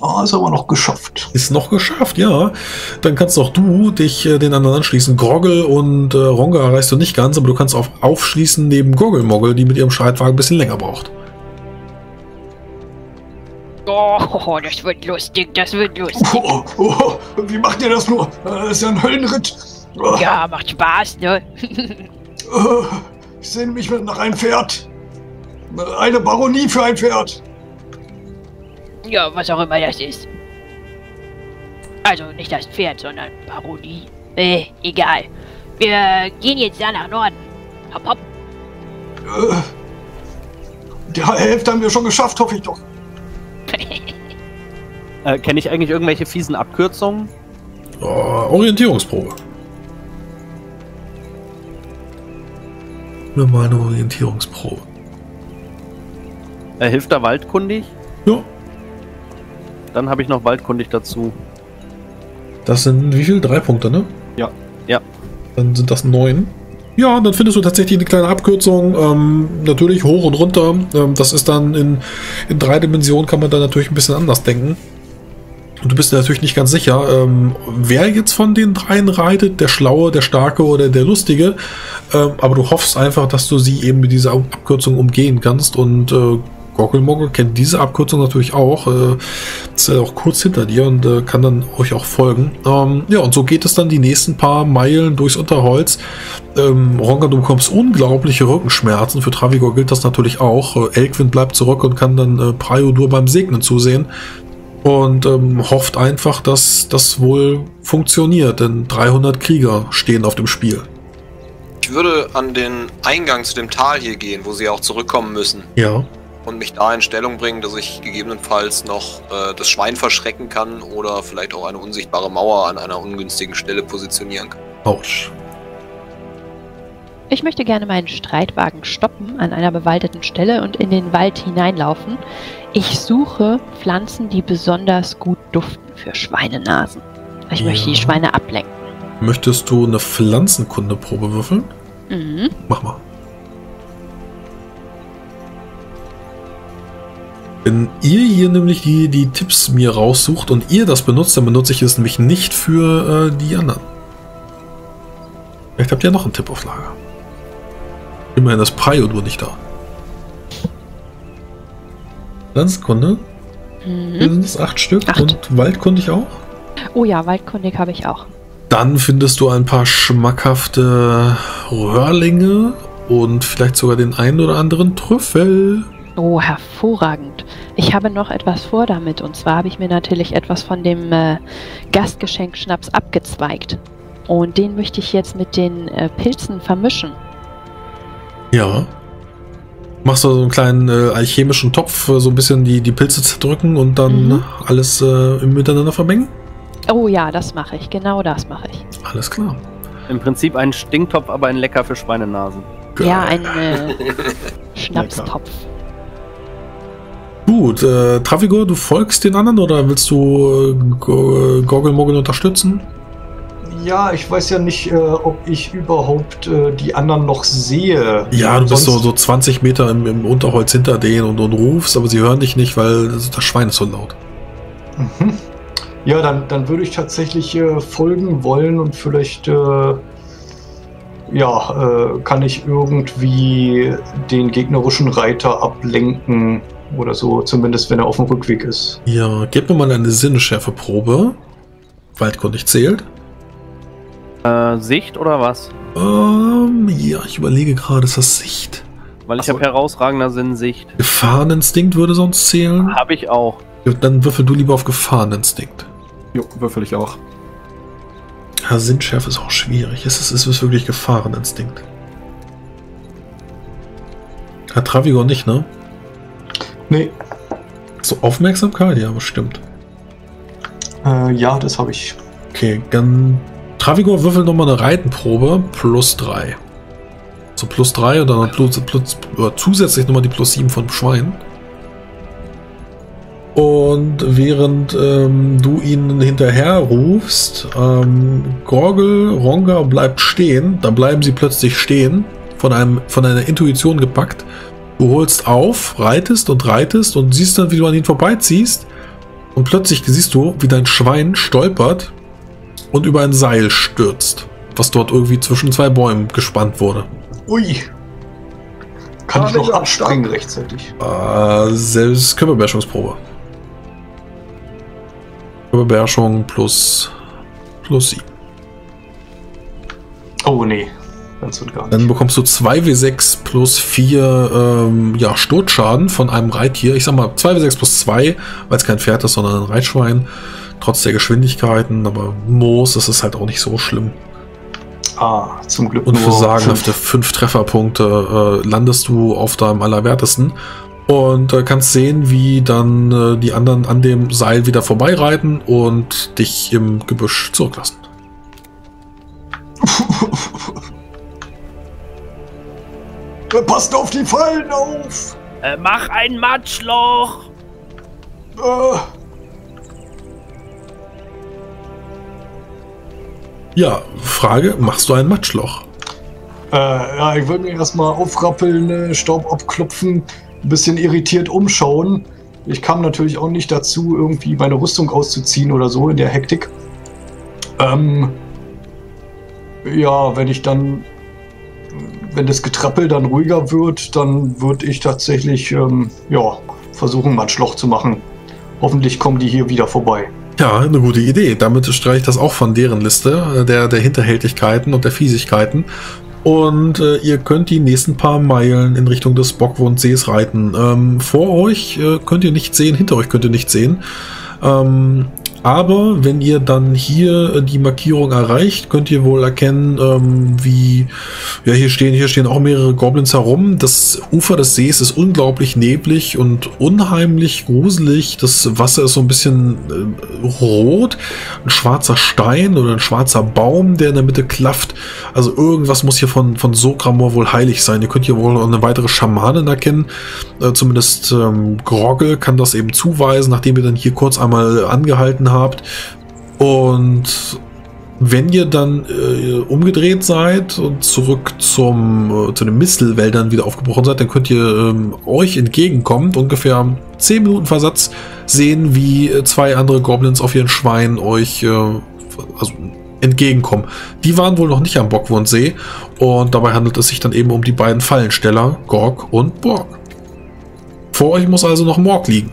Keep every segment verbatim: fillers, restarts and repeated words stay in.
Ah, oh, ist aber noch geschafft. Ist noch geschafft, ja. Dann kannst auch du dich äh, den anderen anschließen. Groggle und äh, Ronga erreichst du nicht ganz, aber du kannst auch aufschließen neben Goggelmoggle, die mit ihrem Streitwagen ein bisschen länger braucht. Oh, das wird lustig, das wird lustig. Oh, oh, oh, wie macht ihr das nur? Das ist ja ein Höllenritt. Oh. Ja, macht Spaß, ne? Oh, ich sehne mich nach einem Pferd. Eine Baronie für ein Pferd. Ja, was auch immer das ist. Also nicht das Pferd, sondern Parodie. Äh, egal. Wir gehen jetzt da nach Norden. Hopp, hopp. Äh, die Hälfte haben wir schon geschafft, hoffe ich doch. äh, Kenne ich eigentlich irgendwelche fiesen Abkürzungen? Oh, Orientierungsprobe. Normale Orientierungsprobe. Äh, hilft da waldkundig? Ja. Dann habe ich noch waldkundig dazu. Das sind wie viel? Drei Punkte, ne? Ja. Ja. Dann sind das neun. Ja, dann findest du tatsächlich eine kleine Abkürzung. Ähm, natürlich hoch und runter. Ähm, das ist dann in, in drei Dimensionen, kann man da natürlich ein bisschen anders denken. Und du bist dir natürlich nicht ganz sicher, ähm, wer jetzt von den dreien reitet, der Schlaue, der Starke oder der Lustige. Ähm, aber du hoffst einfach, dass du sie eben mit dieser Abkürzung umgehen kannst und äh, Goggelmoggle kennt diese Abkürzung natürlich auch, äh, ist ja auch kurz hinter dir und äh, kann dann euch auch folgen. Ähm, ja, und so geht es dann die nächsten paar Meilen durchs Unterholz. Ähm, Ronga, du bekommst unglaubliche Rückenschmerzen, für Travigor gilt das natürlich auch. Äh, Elkwin bleibt zurück und kann dann äh, Praios beim Segnen zusehen und ähm, hofft einfach, dass das wohl funktioniert, denn dreihundert Krieger stehen auf dem Spiel. Ich würde an den Eingang zu dem Tal hier gehen, wo sie auch zurückkommen müssen. Ja. Und mich da in Stellung bringen, dass ich gegebenenfalls noch äh, das Schwein verschrecken kann oder vielleicht auch eine unsichtbare Mauer an einer ungünstigen Stelle positionieren kann. Ouch. Ich möchte gerne meinen Streitwagen stoppen an einer bewaldeten Stelle und in den Wald hineinlaufen. Ich suche Pflanzen, die besonders gut duften für Schweinenasen. Ich ja. möchte die Schweine ablenken. Möchtest du eine Pflanzenkundeprobe würfeln? Mhm. Mach mal. Wenn ihr hier nämlich die, die Tipps mir raussucht und ihr das benutzt, dann benutze ich es nämlich nicht für äh, die anderen. Vielleicht habt ihr ja noch einen Tipp auf Lager. Immerhin das Praios nur nicht da. Pflanzenkunde? Mhm. Sind es acht Stück acht. Und waldkundig auch? Oh ja, waldkundig habe ich auch. Dann findest du ein paar schmackhafte Röhrlinge und vielleicht sogar den einen oder anderen Trüffel. Oh, hervorragend. Ich habe noch etwas vor damit. Und zwar habe ich mir natürlich etwas von dem äh, Gastgeschenk-Schnaps abgezweigt. Und den möchte ich jetzt mit den äh, Pilzen vermischen. Ja. Machst du so einen kleinen äh, alchemischen Topf, so ein bisschen die, die Pilze zerdrücken und dann mhm. alles äh, miteinander vermengen? Oh ja, das mache ich. Genau das mache ich. Alles klar. Im Prinzip ein Stinktopf, aber ein Lecker für Schweinenasen. Geil. Ja, ein äh, Schnapstopf. Gut, äh, Travigor, du folgst den anderen oder willst du äh, Go Goggelmoggle unterstützen? Ja, ich weiß ja nicht, äh, ob ich überhaupt äh, die anderen noch sehe. Ja, du Sonst bist so, so zwanzig Meter im, im Unterholz hinter denen und, und rufst, aber sie hören dich nicht, weil das Schwein ist so laut. Mhm. Ja, dann, dann würde ich tatsächlich äh, folgen wollen und vielleicht... Äh Ja, äh, kann ich irgendwie den gegnerischen Reiter ablenken oder so, zumindest wenn er auf dem Rückweg ist. Ja, gib mir mal eine Sinneschärfeprobe. Waldkundig zählt. Äh, Sicht oder was? Ähm, ja, ich überlege gerade, ist das Sicht? Weil ich habe herausragender Sinn Sicht. Gefahreninstinkt würde sonst zählen? Habe ich auch. Dann würfel du lieber auf Gefahreninstinkt. Jo, würfel ich auch. Ja, Sinnschärfe ist auch schwierig. Es ist, es ist wirklich Gefahreninstinkt. Hat Travigor nicht, ne? Nee. So Aufmerksamkeit? Ja, bestimmt. Äh, ja, das habe ich. Okay, dann Travigor würfelt nochmal eine Reitenprobe. Plus drei. So plus drei und dann plus, plus, oder zusätzlich nochmal die plus sieben von Schwein. Und während ähm, du ihnen hinterher rufst, ähm, Gorgel, Ronga bleibt stehen, dann bleiben sie plötzlich stehen, von, einem, von einer Intuition gepackt. Du holst auf, reitest und reitest und siehst dann, wie du an ihnen vorbeiziehst Und plötzlich siehst du, wie dein Schwein stolpert und über ein Seil stürzt, was dort irgendwie zwischen zwei Bäumen gespannt wurde. Ui! Kann, Kann ich noch absteigen rechtzeitig? Äh, selbst Körperbeherrschungsprobe. Körperbeherrschung plus plus sieben. Oh nee, ganz und gar nicht. Dann bekommst du zwei W sechs plus vier ähm, ja, Sturzschaden von einem Reittier. Ich sag mal zwei W sechs plus zwei, weil es kein Pferd ist, sondern ein Reitschwein. Trotz der Geschwindigkeiten, aber Moos, das ist halt auch nicht so schlimm. Ah, zum Glück. Und für sagenhafte fünf Trefferpunkte äh, landest du auf deinem Allerwertesten und äh, kannst sehen, wie dann äh, die anderen an dem Seil wieder vorbeireiten und dich im Gebüsch zurücklassen. Passt auf die Fallen auf! Äh, mach ein Matschloch! Äh. Ja, Frage, machst du ein Matschloch? Äh, ja, ich würde mir erstmal aufrappeln, Staub abklopfen, ein bisschen irritiert umschauen. Ich kam natürlich auch nicht dazu, irgendwie meine Rüstung auszuziehen oder so in der Hektik. Ähm, ja, wenn ich dann, wenn das Getrappel dann ruhiger wird, dann würde ich tatsächlich, ähm, ja, versuchen, ein Matschloch zu machen. Hoffentlich kommen die hier wieder vorbei. Ja, eine gute Idee. Damit streicht das auch von deren Liste, der, der Hinterhältigkeiten und der Fiesigkeiten. Und äh, ihr könnt die nächsten paar Meilen in Richtung des Bockwohnsees reiten. Ähm, vor euch äh, könnt ihr nicht sehen, hinter euch könnt ihr nicht sehen. Ähm, aber wenn ihr dann hier äh, die Markierung erreicht, könnt ihr wohl erkennen, ähm, wie... Ja, hier stehen, hier stehen auch mehrere Goblins herum. Das Ufer des Sees ist unglaublich neblig und unheimlich gruselig. Das Wasser ist so ein bisschen äh, rot. Ein schwarzer Stein oder ein schwarzer Baum, der in der Mitte klafft. Also irgendwas muss hier von, von Sogramor wohl heilig sein. Ihr könnt hier wohl eine weitere Schamanin erkennen. Äh, zumindest ähm, Grogge kann das eben zuweisen, nachdem wir dann hier kurz einmal angehalten habt. Und wenn ihr dann äh, umgedreht seid und zurück zum, äh, zu den Mistelwäldern wieder aufgebrochen seid, dann könnt ihr ähm, euch entgegenkommen, ungefähr zehn Minuten Versatz, sehen, wie äh, zwei andere Goblins auf ihren Schweinen euch äh, also entgegenkommen. Die waren wohl noch nicht am Bockwohnsee und dabei handelt es sich dann eben um die beiden Fallensteller, Gorg und Borg. Vor euch muss also noch Morg liegen.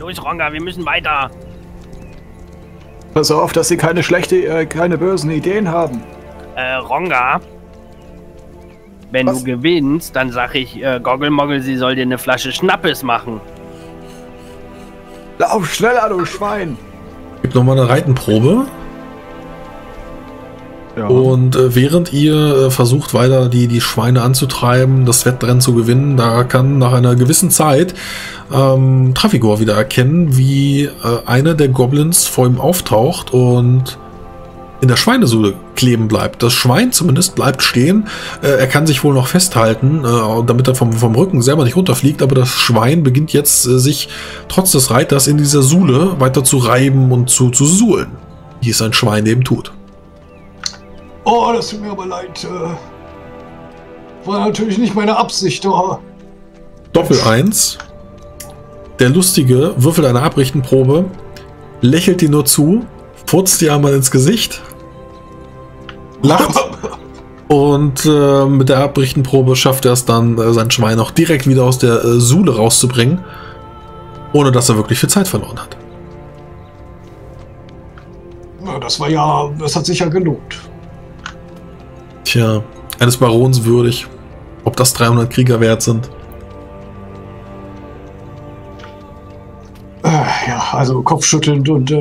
Los, Ronga, wir müssen weiter. Pass auf, dass sie keine schlechte, äh, keine bösen Ideen haben. Äh, Ronga, wenn Was? du gewinnst, dann sag ich äh, Goggelmoggel, sie soll dir eine Flasche Schnappes machen. Lauf schneller, du Schwein! Gib nochmal eine Reitenprobe. Ja. Und äh, während ihr äh, versucht, weiter die, die Schweine anzutreiben, das Wettrennen zu gewinnen, da kann nach einer gewissen Zeit ähm, Travigor wieder erkennen, wie äh, einer der Goblins vor ihm auftaucht und in der Schweinesuhle kleben bleibt. Das Schwein zumindest bleibt stehen. Äh, er kann sich wohl noch festhalten, äh, damit er vom, vom Rücken selber nicht runterfliegt, aber das Schwein beginnt jetzt äh, sich trotz des Reiters in dieser Suhle weiter zu reiben und zu, zu suhlen, wie es ein Schwein eben tut. Oh, das tut mir aber leid. War natürlich nicht meine Absicht. Oh. Doppel eins. Der Lustige würfelt eine Abrichtenprobe, lächelt dir nur zu, furzt dir einmal ins Gesicht, lacht und äh, mit der Abrichtenprobe schafft er es dann, äh, sein Schwein auch direkt wieder aus der äh, Suhle rauszubringen, ohne dass er wirklich viel Zeit verloren hat. Na, das war ja, das hat sich ja gelohnt. Tja, eines Barons würdig, ob das dreihundert Krieger wert sind. Äh, ja, also kopfschüttelnd und äh,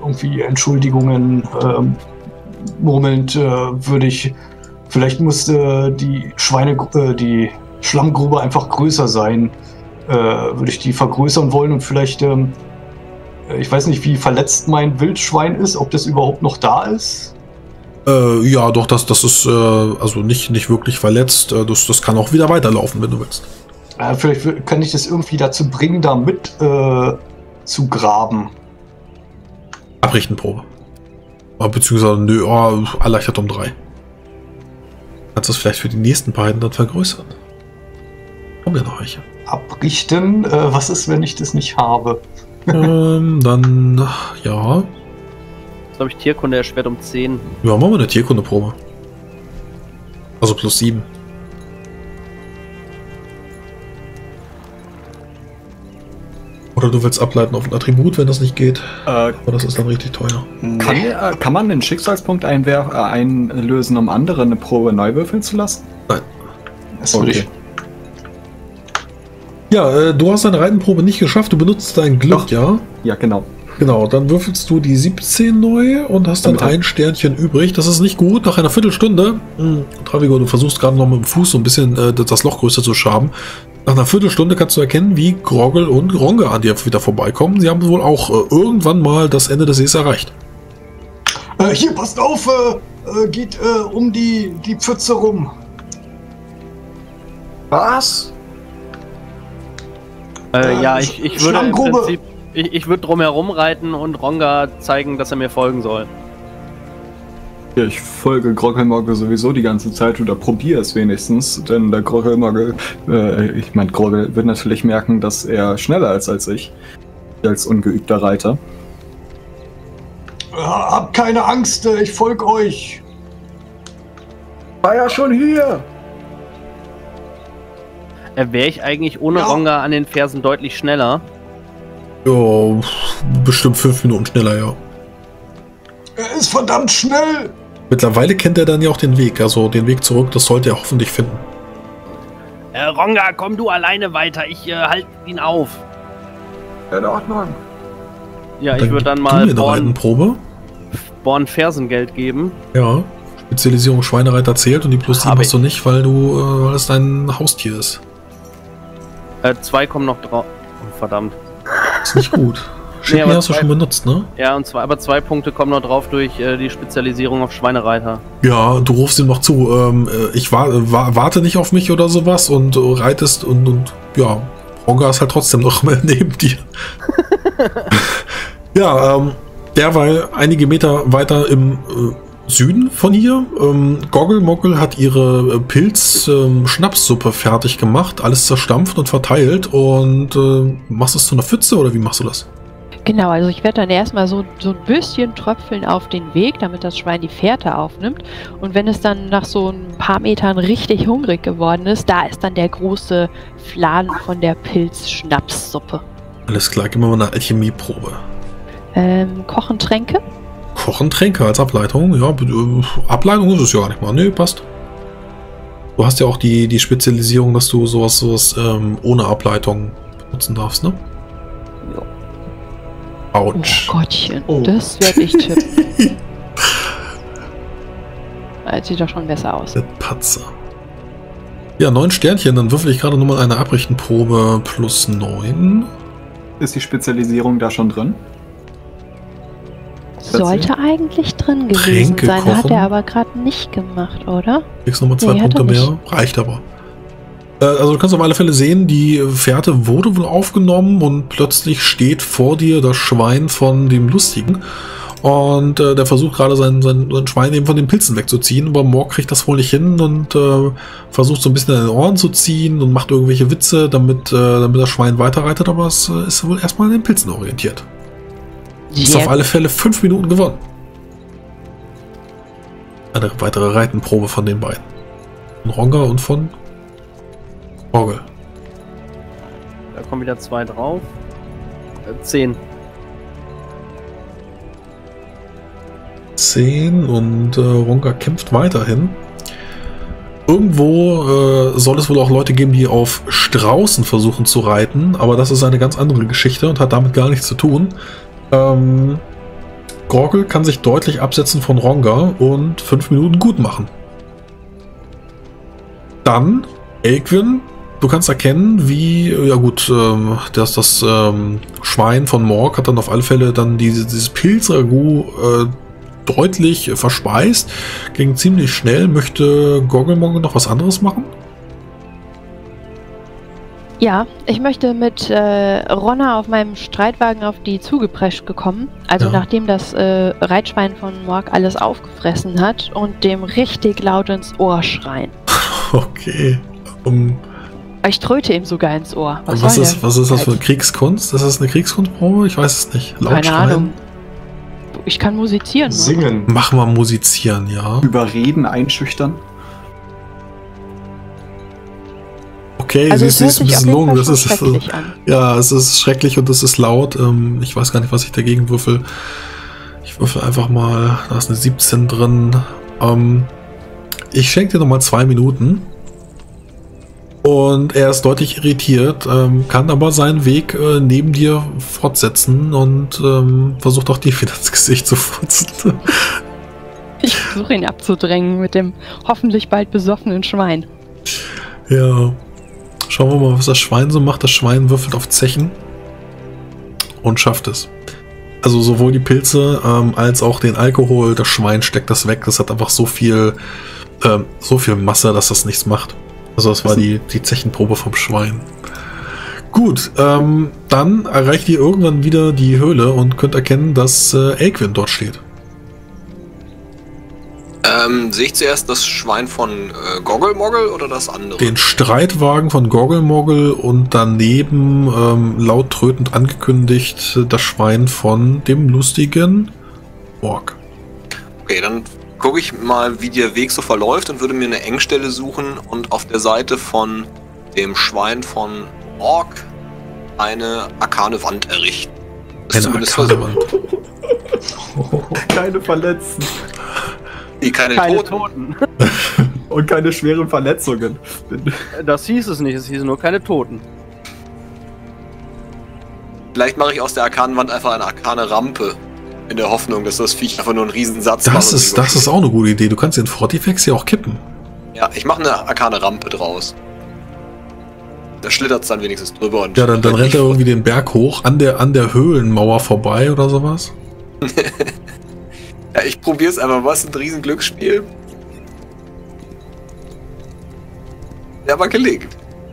irgendwie Entschuldigungen äh, murmelnd äh, würde ich, vielleicht musste die Schweine, äh, die Schlammgrube einfach größer sein, äh, würde ich die vergrößern wollen und vielleicht, äh, ich weiß nicht, wie verletzt mein Wildschwein ist, ob das überhaupt noch da ist. Äh, ja, doch, das, das ist äh, also nicht, nicht wirklich verletzt. Das, das kann auch wieder weiterlaufen, wenn du willst. Äh, vielleicht kann ich das irgendwie dazu bringen, da mit äh, zu graben. Abrichtenprobe. Beziehungsweise, nö, oh, erleichtert um drei. Kannst du es vielleicht für die nächsten beiden dann vergrößern? Kommen ja noch welche. Abrichten? Äh, was ist, wenn ich das nicht habe? ähm, dann, ja. Jetzt habe ich Tierkunde erschwert um zehn. Ja, machen wir eine Tierkundeprobe. Also plus sieben. Oder du willst ableiten auf ein Attribut, wenn das nicht geht. Äh, Aber das ist dann richtig teuer. Kann, äh, kann man den Schicksalspunkt einwer äh, einlösen, um andere eine Probe neu würfeln zu lassen? Nein. Das okay. Würde ich. Ja, äh, du hast deine Reitenprobe nicht geschafft. Du benutzt dein Glück, Doch. ja? Ja, genau. Genau, dann würfelst du die siebzehn neu und hast dann ein Sternchen übrig. Das ist nicht gut. Nach einer Viertelstunde, mh, Travigor, du versuchst gerade noch mit dem Fuß so ein bisschen äh, das Loch größer zu schaben. Nach einer Viertelstunde kannst du erkennen, wie Groggle und Gronge an dir wieder vorbeikommen. Sie haben wohl auch äh, irgendwann mal das Ende des Sees erreicht. Äh, hier, passt auf! Äh, äh, geht äh, um die, die Pfütze rum. Was? Äh, ja, ich, ich würde im Prinzip, ich, ich würde drum herum reiten und Ronga zeigen, dass er mir folgen soll. Ja, ich folge Groggelmogge sowieso die ganze Zeit oder probiere es wenigstens, denn der Groggelmogge, äh, ich meine Groggel, wird natürlich merken, dass er schneller ist als ich, als ungeübter Reiter. Ja, hab keine Angst, ich folge euch. War ja schon hier. Wäre ich eigentlich ohne ja. Ronga an den Fersen deutlich schneller? Ja, bestimmt fünf Minuten schneller, ja. Er ist verdammt schnell! Mittlerweile kennt er dann ja auch den Weg, also den Weg zurück, das sollte er hoffentlich finden. Äh, Ronga, komm du alleine weiter, ich äh, halte ihn auf. In Ordnung. Ja, dann ich würde dann mal Born, Probe? Born Fersengeld geben. Ja, Spezialisierung Schweinereiter zählt und die plus sieben hast du nicht, weil du, äh, weil es dein Haustier ist. Äh, zwei kommen noch drauf. Oh, verdammt. Ist nicht gut. Schick nee, hast du schon benutzt, ne? Ja, und zwei, aber zwei Punkte kommen noch drauf durch äh, die Spezialisierung auf Schweinereiter. Ja, du rufst ihm noch zu. Ähm, ich wa wa warte nicht auf mich oder sowas und äh, reitest und, und ja, Ronga ist halt trotzdem noch mal neben dir. Ja, ähm, derweil einige Meter weiter im äh, Süden von hier. Ähm, Goggelmogel hat ihre Pilz-Schnapssuppe ähm, fertig gemacht, alles zerstampft und verteilt und äh, machst du es zu einer Pfütze oder wie machst du das? Genau, also ich werde dann erstmal so, so ein bisschen tröpfeln auf den Weg, damit das Schwein die Fährte aufnimmt. Und wenn es dann nach so ein paar Metern richtig hungrig geworden ist, da ist dann der große Flan von der Pilz-Schnapssuppe. Alles klar, gib mir mal eine Alchemieprobe. Ähm, Kochentränke? Kochentränke als Ableitung, ja, Ableitung ist es ja gar nicht mal, ne, passt. Du hast ja auch die, die Spezialisierung, dass du sowas, sowas ähm, ohne Ableitung benutzen darfst, ne? Ja. Autsch. Oh Gottchen, oh. Das werde ich tippen. Das sieht doch schon besser aus. Der Patzer. Ja, neun Sternchen, dann würfel ich gerade nochmal eine Abrichtenprobe plus neun. Ist die Spezialisierung da schon drin? Sollte eigentlich drin gewesen Tränke sein, kochen. Hat er aber gerade nicht gemacht, oder? Kriegst nochmal zwei nee, Punkte mehr, reicht aber. Äh, also du kannst auf alle Fälle sehen, die Fährte wurde wohl aufgenommen und plötzlich steht vor dir das Schwein von dem Lustigen und äh, der versucht gerade sein, sein, sein Schwein eben von den Pilzen wegzuziehen, aber Morg kriegt das wohl nicht hin und äh, versucht so ein bisschen in den Ohren zu ziehen und macht irgendwelche Witze, damit, äh, damit das Schwein weiterreitet, aber es äh, ist wohl erstmal an den Pilzen orientiert. Du hast auf alle Fälle fünf Minuten gewonnen. Eine weitere Reitenprobe von den beiden. Von Ronga und von Orgel. Da kommen wieder zwei drauf. Äh, zehn. Zehn und äh, Ronga kämpft weiterhin. Irgendwo äh, soll es wohl auch Leute geben, die auf Straußen versuchen zu reiten, aber das ist eine ganz andere Geschichte und hat damit gar nichts zu tun. Ähm, Gorgel kann sich deutlich absetzen von Ronga und fünf Minuten gut machen. Dann, Elquin, du kannst erkennen, wie, ja gut, ähm, dass das ähm, Schwein von Morg hat dann auf alle Fälle dann diese, dieses Pilzragout äh, deutlich verspeist. Ging ziemlich schnell. Möchte Gorgelmogel noch was anderes machen? Ja, ich möchte mit äh, Ronna auf meinem Streitwagen auf die zugeprescht gekommen. Also ja. Nachdem das äh, Reitschwein von Morg alles aufgefressen hat und dem richtig laut ins Ohr schreien. Okay. Um, Ich tröte ihm sogar ins Ohr. Was, was, ist, was ist das für eine Kriegskunst? Ist das eine Kriegskunstprobe? Ich weiß es nicht. Laut Keine schreien. Ahnung. Ich kann musizieren. Singen. Oder? Machen wir musizieren, ja. Überreden, einschüchtern. Okay, also sie ist ein bisschen lung. Das ist, also, ja, es ist schrecklich und es ist laut. Ich weiß gar nicht, was ich dagegen würfel. Ich würfel einfach mal. Da ist eine siebzehn drin. Ich schenke dir nochmal zwei Minuten. Und er ist deutlich irritiert, ähm, kann aber seinen Weg äh, neben dir fortsetzen und ähm, versucht auch dir wieder ins Gesicht zu futzen. Ich versuche ihn abzudrängen mit dem hoffentlich bald besoffenen Schwein. Ja, schauen wir mal, was das Schwein so macht. Das Schwein würfelt auf Zechen und schafft es. Also sowohl die Pilze ähm, als auch den Alkohol. Das Schwein steckt das weg. Das hat einfach so viel, ähm, so viel Masse, dass das nichts macht. Also das war die, die Zechenprobe vom Schwein. Gut, ähm, dann erreicht ihr irgendwann wieder die Höhle und könnt erkennen, dass äh, Elquin dort steht. Ähm, sehe ich zuerst das Schwein von äh, Goggelmoggel oder das andere? Den Streitwagen von Goggelmoggel und daneben ähm, laut trötend angekündigt das Schwein von dem lustigen Ork. Okay, dann gucke ich mal, wie der Weg so verläuft und würde mir eine Engstelle suchen und auf der Seite von dem Schwein von Ork eine arkane Wand errichten. Das eine arkane Wand. Oh. Keine Verletzten. Nee, keine, keine Toten. Toten. Und keine schweren Verletzungen. Das hieß es nicht, es hieß nur keine Toten. Vielleicht mache ich aus der arkanen Wand einfach eine arkane Rampe. In der Hoffnung, dass das Viech einfach nur einen Riesensatz macht. Das ist, das ist auch eine gute Idee. Du kannst den Fortifex ja auch kippen. Ja, ich mache eine arkane Rampe draus. Da schlittert es dann wenigstens drüber. Und ja, dann, dann rennt er irgendwie den Berg hoch an der, an der Höhlenmauer vorbei oder sowas. Ja, ich probiere es einfach. Was ein Riesenglücksspiel. Ja, aber gelingt.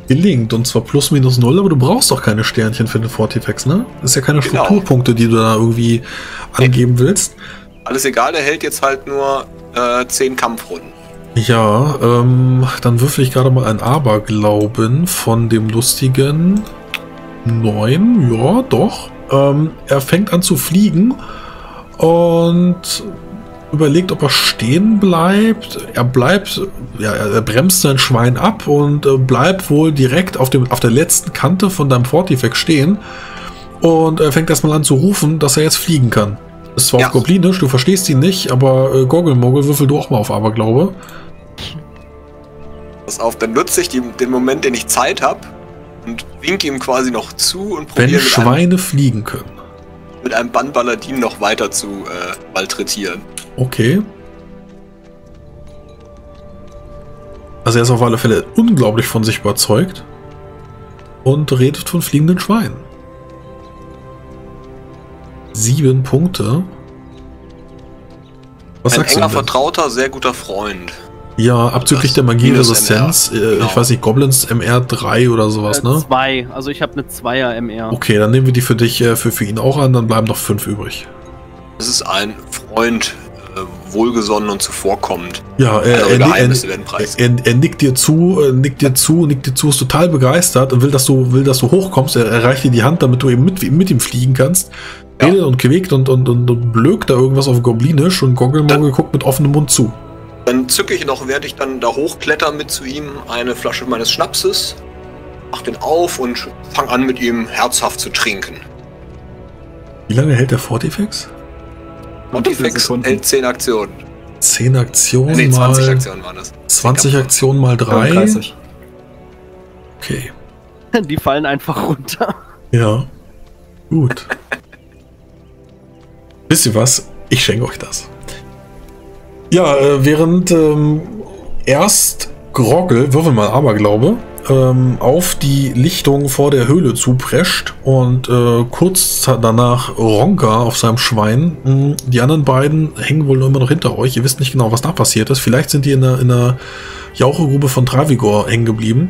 Gelingt, und zwar plus minus null, aber du brauchst doch keine Sternchen für den Fortifex, ne? Das ist ja keine genau. Strukturpunkte, die du da irgendwie angeben willst. Alles egal, der hält jetzt halt nur äh, zehn Kampfrunden. Ja, ähm, dann würfel ich gerade mal ein Aberglauben von dem lustigen neun, ja, doch. Ähm, er fängt an zu fliegen und überlegt, ob er stehen bleibt. Er bleibt, ja, er bremst sein Schwein ab und äh, bleibt wohl direkt auf, dem, auf der letzten Kante von deinem Fortifex stehen. Und er fängt erstmal an zu rufen, dass er jetzt fliegen kann. Ist zwar ja. auf Goblinisch, du verstehst ihn nicht, aber äh, Goggelmoggel, würfel du auch mal auf Aberglaube. Pass auf, dann nutze ich die, den Moment, den ich Zeit habe und winke ihm quasi noch zu und probiere. Wenn Schweine einem, fliegen können. Mit einem Bannballadin noch weiter zu äh, malträtieren. Okay. Also er ist auf alle Fälle unglaublich von sich überzeugt und redet von fliegenden Schweinen. Sieben Punkte. Was Ein sagst enger du denn? Vertrauter, sehr guter Freund. Ja, abzüglich das der Magieresistenz. Äh, genau. Ich weiß nicht, Goblins M R drei oder sowas, äh, ne? zwei, also ich habe eine zweier M R. Okay, dann nehmen wir die für dich, äh, für, für ihn auch an, dann bleiben noch fünf übrig. Das ist ein Freund, wohlgesonnen und zuvorkommend. Ja, er, also er, er, er, er nickt dir zu, nickt dir zu, nickt dir zu, ist total begeistert und will, dass du, will, dass du hochkommst. Er, er reicht dir die Hand, damit du eben mit, mit ihm fliegen kannst. Ja. Redet und quäkt und, und, und, und blökt da irgendwas auf Goblinisch und Goggelmoggel guckt mit offenem Mund zu. Dann zücke ich noch, werde ich dann da hochkletter mit zu ihm eine Flasche meines Schnapses, mach den auf und fang an mit ihm herzhaft zu trinken. Wie lange hält der Fortifex? Fortifex hält zehn Aktionen. zehn Aktionen nee, mal... zwanzig Aktionen waren das. zwanzig Aktionen mal drei. dreiunddreißig. Okay. Die fallen einfach runter. Ja. Gut. Wisst ihr was? Ich schenke euch das. Ja, äh, während ähm, erst Groggel, würfel mal Aberglaube, ähm, auf die Lichtung vor der Höhle zuprescht und äh, kurz danach Ronka auf seinem Schwein. Mh, die anderen beiden hängen wohl immer noch hinter euch. Ihr wisst nicht genau, was da passiert ist. Vielleicht sind die in der, in der Jauchegrube von Travigor hängen geblieben.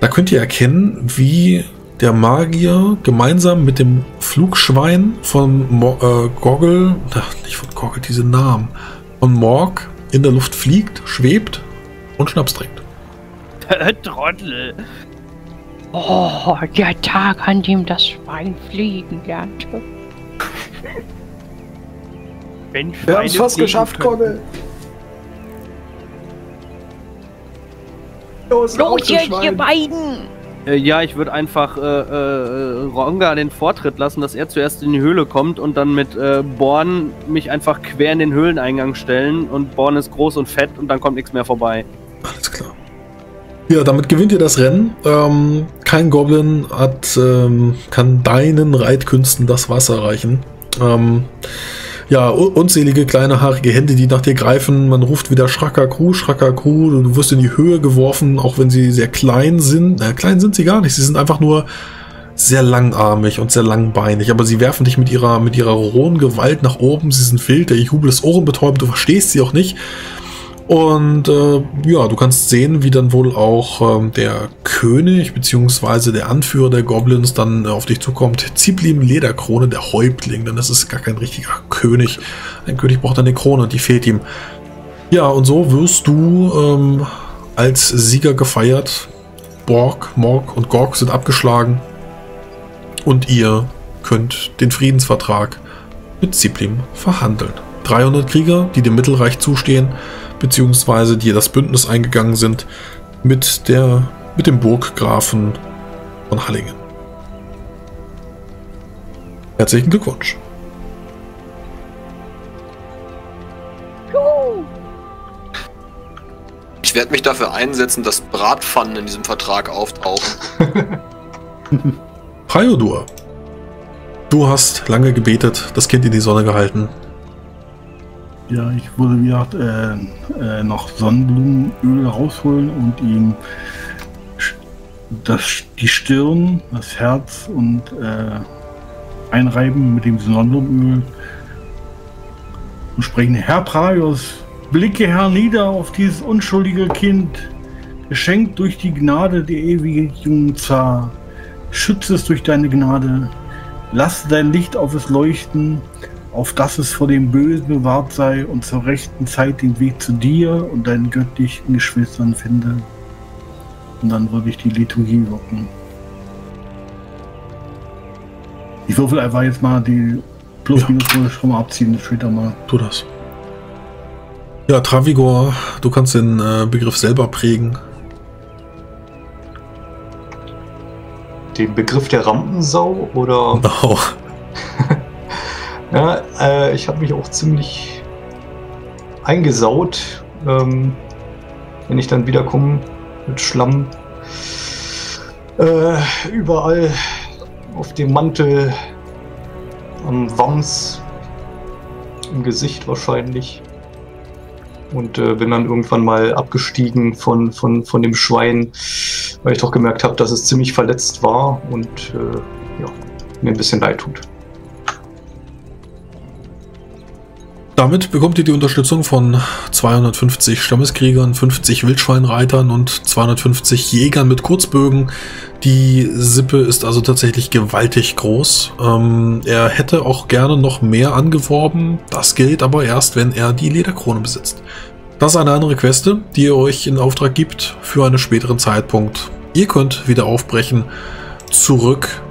Da könnt ihr erkennen, wie der Magier gemeinsam mit dem Flugschwein von Mo äh, Groggel, ach, nicht von Groggel, diese Namen, von Morg in der Luft fliegt, schwebt und Schnaps trinkt. Trottel. Oh, der Tag, an dem das Schwein fliegen lernte. Wenn wir haben es fast geschafft, Kogel. Los, Los jetzt, Schwein. Ihr beiden! Äh, ja, ich würde einfach äh, äh, Ronga den Vortritt lassen, dass er zuerst in die Höhle kommt und dann mit äh, Born mich einfach quer in den Höhleneingang stellen. Und Born ist groß und fett und dann kommt nichts mehr vorbei. Alles klar. Ja, damit gewinnt ihr das Rennen. Ähm, kein Goblin hat, ähm, kann deinen Reitkünsten das Wasser reichen. Ähm, ja, unzählige kleine haarige Hände, die nach dir greifen. Man ruft wieder Schracker Crew, Schracker Crew. Du wirst in die Höhe geworfen, auch wenn sie sehr klein sind. Na, klein sind sie gar nicht. Sie sind einfach nur sehr langarmig und sehr langbeinig. Aber sie werfen dich mit ihrer, mit ihrer rohen Gewalt nach oben. Sie sind wild. Der Jubel ist ohrenbetäubend. Du verstehst sie auch nicht. Und äh, ja, du kannst sehen, wie dann wohl auch ähm, der König bzw. der Anführer der Goblins dann äh, auf dich zukommt. Ziplim Lederkrone, der Häuptling, denn das ist gar kein richtiger König. Ein König braucht eine Krone und die fehlt ihm. Ja, und so wirst du ähm, als Sieger gefeiert. Borg, Morg und Gorg sind abgeschlagen. Und ihr könnt den Friedensvertrag mit Ziplim verhandeln. dreihundert Krieger, die dem Mittelreich zustehen, beziehungsweise die das Bündnis eingegangen sind mit, der, mit dem Burggrafen von Hallingen. Herzlichen Glückwunsch. Ich werde mich dafür einsetzen, dass Bratpfannen in diesem Vertrag auftauchen. Praios, du hast lange gebetet, das Kind in die Sonne gehalten. Ja, ich würde wieder äh, äh, noch Sonnenblumenöl rausholen und ihm das, die Stirn, das Herz und äh, einreiben mit dem Sonnenblumenöl und sprechen: Herr Praios, blicke hernieder auf dieses unschuldige Kind, geschenkt durch die Gnade der ewigen jungen Zar, schütze es durch deine Gnade, lass dein Licht auf es leuchten, auf dass es vor dem Bösen bewahrt sei und zur rechten Zeit den Weg zu dir und deinen göttlichen Geschwistern finde. Und dann würde ich die Liturgie wirken. Ich würfel einfach jetzt mal die Plus-Minus-Null schon mal abziehen, später mal. Tu das. Ja, Travigor, du kannst den äh, Begriff selber prägen. Den Begriff der Rampensau, oder? Genau. Ja, äh, ich habe mich auch ziemlich eingesaut, ähm, wenn ich dann wiederkomme mit Schlamm. Äh, überall auf dem Mantel, am Wams, im Gesicht wahrscheinlich. Und äh, bin dann irgendwann mal abgestiegen von, von, von dem Schwein, weil ich doch gemerkt habe, dass es ziemlich verletzt war und äh, ja, mir ein bisschen leid tut. Damit bekommt ihr die Unterstützung von zweihundertfünfzig Stammeskriegern, fünfzig Wildschweinreitern und zweihundertfünfzig Jägern mit Kurzbögen. Die Sippe ist also tatsächlich gewaltig groß. Ähm, er hätte auch gerne noch mehr angeworben. Das gilt aber erst, wenn er die Lederkrone besitzt. Das ist eine andere Queste, die ihr euch in Auftrag gibt für einen späteren Zeitpunkt. Ihr könnt wieder aufbrechen, zurück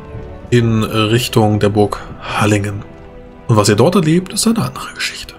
in Richtung der Burg Hallingen. Und was ihr dort erlebt, ist eine andere Geschichte.